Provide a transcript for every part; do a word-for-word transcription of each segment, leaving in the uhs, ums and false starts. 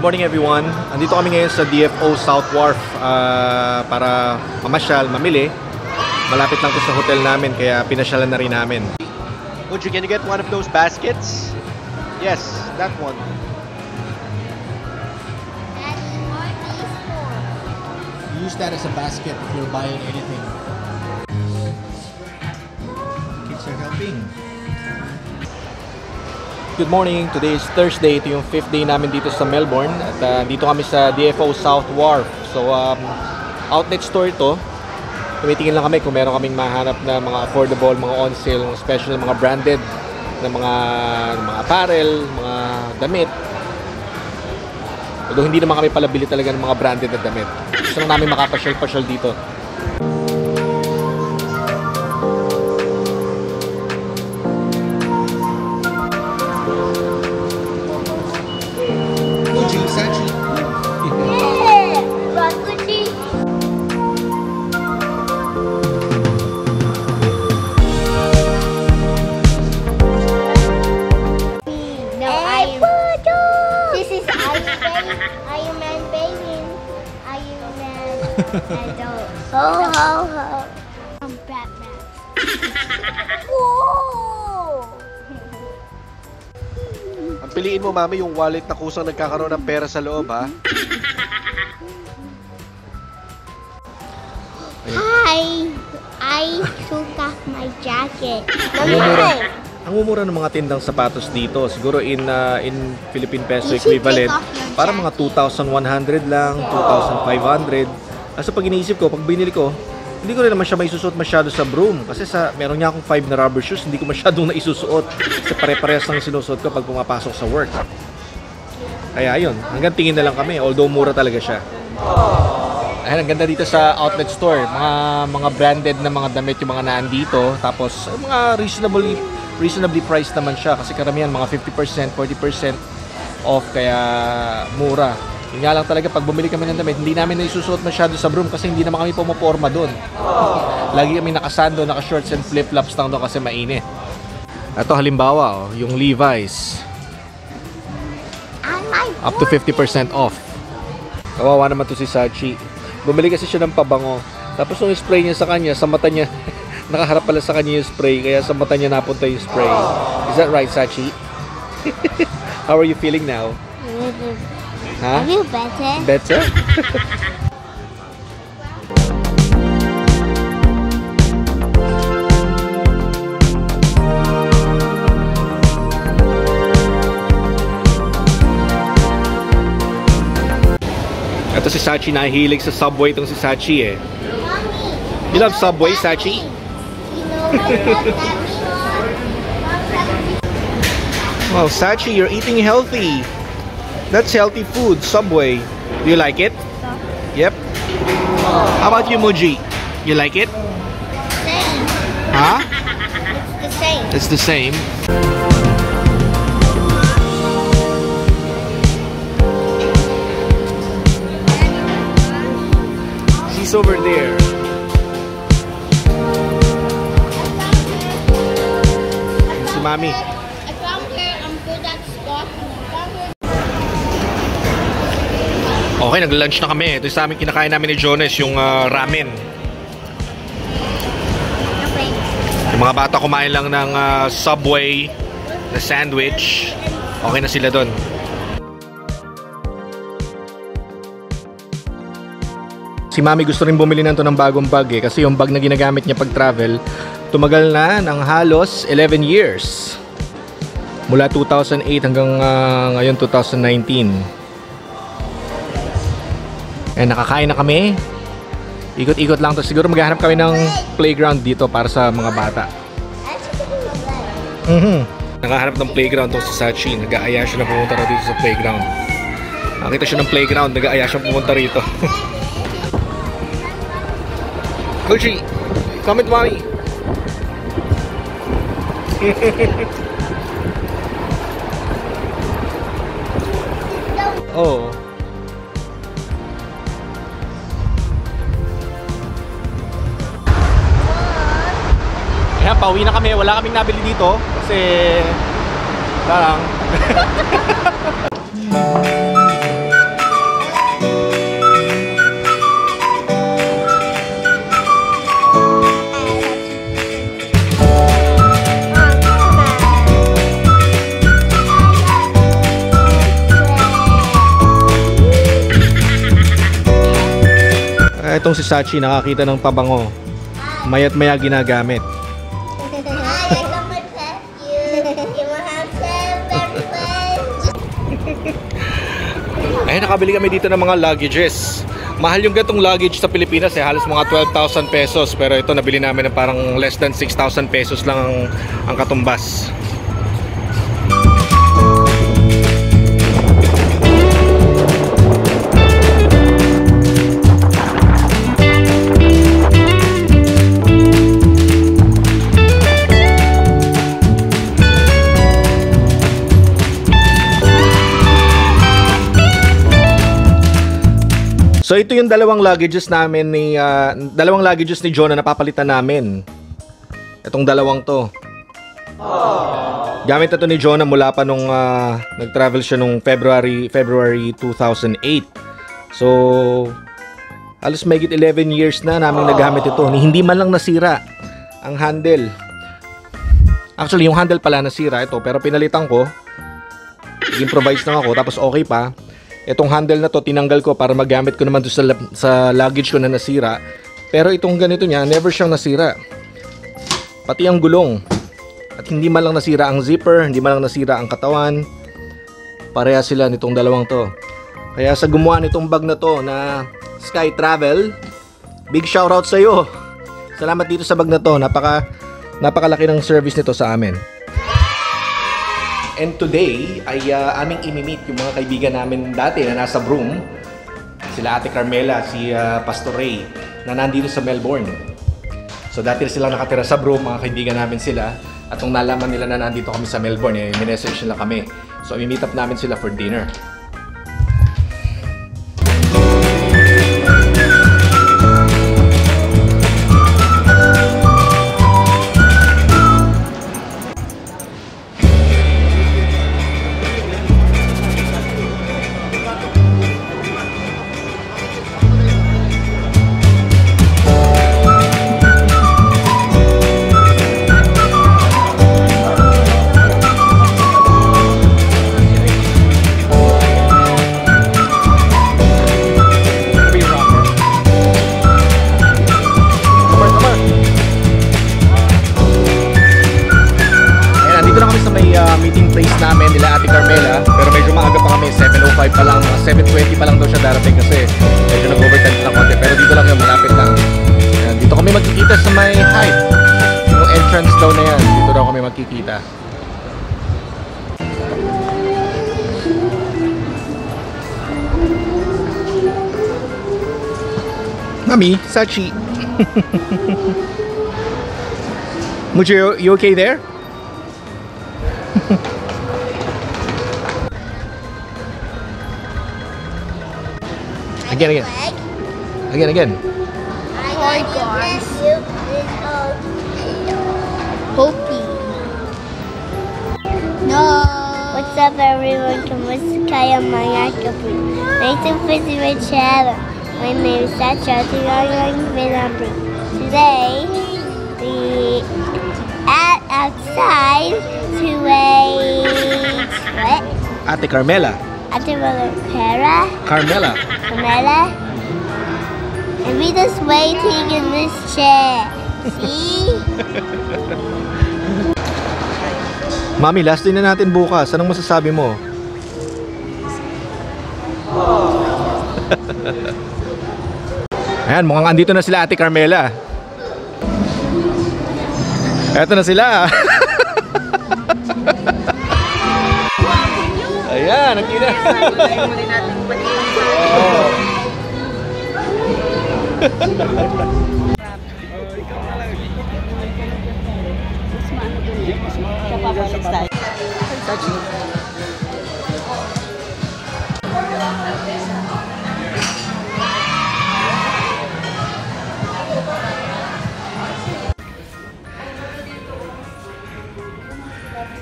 Morning everyone! Andito kami ngayon sa D F O South Wharf uh, para mamasyal, mamili. Malapit lang to sa hotel namin kaya pinasyalan na rin namin. Would you, can you get one of those baskets? Yes, that one. Use that as a basket if you're buying anything. Kids are helping. Good morning! Today is Thursday. Ito yung fifth day namin dito sa Melbourne. At uh, dito kami sa D F O South Wharf. So, um, outlet store ito. Tumitingin lang kami kung meron kaming mahanap na mga affordable, mga on-sale, mga special, mga branded na mga, mga apparel, mga damit. Although hindi naman kami palabili talaga ng mga branded na damit. Gusto lang namin makapasyal-pasyal dito. Ho, ho, ho. I'm Batman. Whoa! Ang piliin mo, Mami, yung wallet na kusang nagkakaroon ng pera sa loob, ha? Hi! I took off my jacket. Mami, hi! Ang mumura ng mga tindang sapatos dito, siguro in uh, in Philippine peso equivalent, para mga two thousand one hundred lang, two thousand five hundred. So pag iniisip ko, pag binili ko, hindi ko rin naman siya maisusuot masyado sa Broome. Kasi sa, meron niya akong five na rubber shoes, hindi ko masyadong naisusuot. Kasi pare-parehas lang sinusuot ko pag pumapasok sa work. Kaya yun, hanggang tingin na lang kami, although mura talaga siya. Ayan, ang ganda dito sa outlet store. Mga, mga branded na mga damit yung mga naandito. Tapos, mga reasonably, reasonably priced naman siya. Kasi karamihan, mga fifty percent, forty percent off, kaya mura. Yun nga lang talaga, pag bumili kami ng damit, hindi namin naisusuot masyado sa Broome kasi hindi naman kami pumaporma doon. Lagi kami nakasando, naka-shorts and flip-flops lang doon kasi mainit. Ito halimbawa, oh, yung Levi's. Up to fifty percent off. Kawawa naman to si Sachi. Bumili kasi siya ng pabango. Tapos yung spray niya sa kanya, sa mata niya, nakaharap pala sa kanya yung spray, kaya sa mata niya napunta yung spray. Is that right, Sachi? How are you feeling now? Huh? Are you better? Better? Ito si Sachi, nahihilig sa Subway itong si Sachi eh. Mommy, you love Subway, Sachi? You know wow, Sachi, you're eating healthy. That's healthy food, Subway. Do you like it? Yep. How about you, Muji? You like it? Same. Huh? It's the same. It's the same. She's over there. It's Mommy. I found her. I'm good at stalking. Okay, nag-lunch na kami. Ito sa amin, kinakain namin ni Jones yung uh, ramen. Okay. Yung mga bata kumain lang ng uh, Subway na sandwich. Okay na sila doon. Si Mami gusto rin bumili na ito ng bagong bag eh, kasi yung bag na ginagamit niya pag travel, tumagal na ng halos eleven years. Mula two thousand eight hanggang uh, ngayon two thousand nineteen. Eh, nakakain na kami. Ikot-ikot lang to. Siguro maghahanap kami ng playground dito para sa mga bata. Mm-hmm. Nakahanap ng playground tong si Sachi. Nag-aaya siya na pumunta na dito sa playground. Nakita siya ng playground. Nag-aaya siya pumunta rito. Gucci, come with mommy. Oh. Pauwi na kami, wala kaming nabili dito kasi tarang. itong si Sachi nakakita ng pabango, mayat maya ginagamit. Ay, nakabili kami dito ng mga luggages. Mahal yung gantong luggage sa Pilipinas eh, halos mga twelve thousand pesos, pero ito nabili namin ng parang less than six thousand pesos lang ang, ang katumbas. So ito yung dalawang luggages namin ni uh, dalawang luggages ni John na napapalitan namin. Itong dalawang to. Aww. Gamit na to ni John mula pa nung uh, nag-travel siya nung February February two thousand eight. So alos may git eleven years na namin nagamit ito. Hindi man lang nasira ang handle. Actually yung handle pala nasira ito, pero pinalitan ko. Improvise na ako, tapos okay pa. Itong handle na to tinanggal ko para magamit ko naman to sa, sa luggage ko na nasira. Pero itong ganito niya, never siyang nasira. Pati ang gulong. At hindi man lang nasira ang zipper, hindi man lang nasira ang katawan. Pareha sila nitong dalawang to. Kaya sa gumawa nitong bag na to na Sky Travel, big shoutout sa iyo. Salamat dito sa bag na to. Napaka, napakalaki ng service nito sa amin. And today ay uh, aming imi-meet yung mga kaibigan namin dati na nasa Broome. Sila Ate Carmela, si uh, Pastor Ray na nandito sa Melbourne. So dati sila nakatira sa Broome, mga kaibigan namin sila. At nung nalaman nila na nandito kami sa Melbourne, eh, minessage nila kami. So imi-meet up namin sila for dinner. Mommy, Sachi. Mucho, you okay there? again, again. Again, again. Oh my gosh. Hopi. No. What's up everyone? Kamusta kayo mga kapatid? Nice to visit my channel. My name is Sacha, the young man. Today, we at outside to a what? Ate Carmela. Ate Carmela. Carmela. Carmela. And we just waiting in this chair. See? Mami, last day na natin bukas. Anong masasabi mo? Ayan, mukhang andito na sila Ate Carmela. Eto na sila. Ayan, nakita.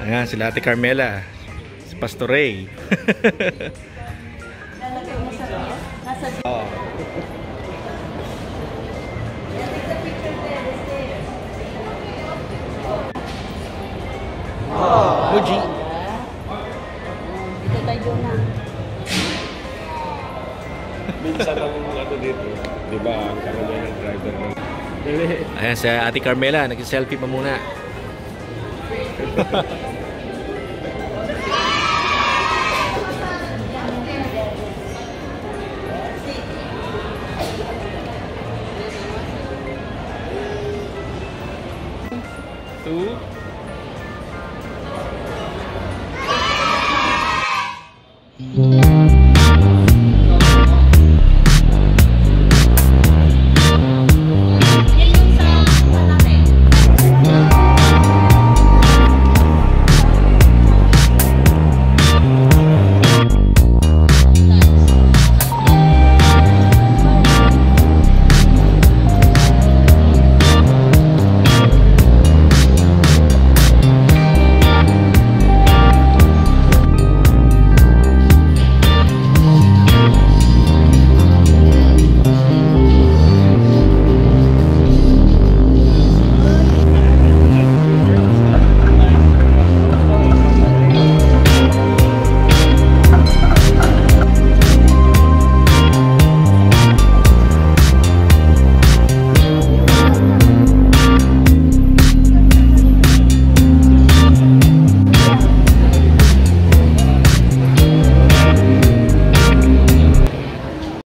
Ayan, sila Ate Carmela, si Pastor Ray. Oh, Muji. Ito tayo na. Minsan ang ano dito, di ba? Karamihan ng driver. Ayan si Ate Carmela, nag-selfie pa muna. Two. Two.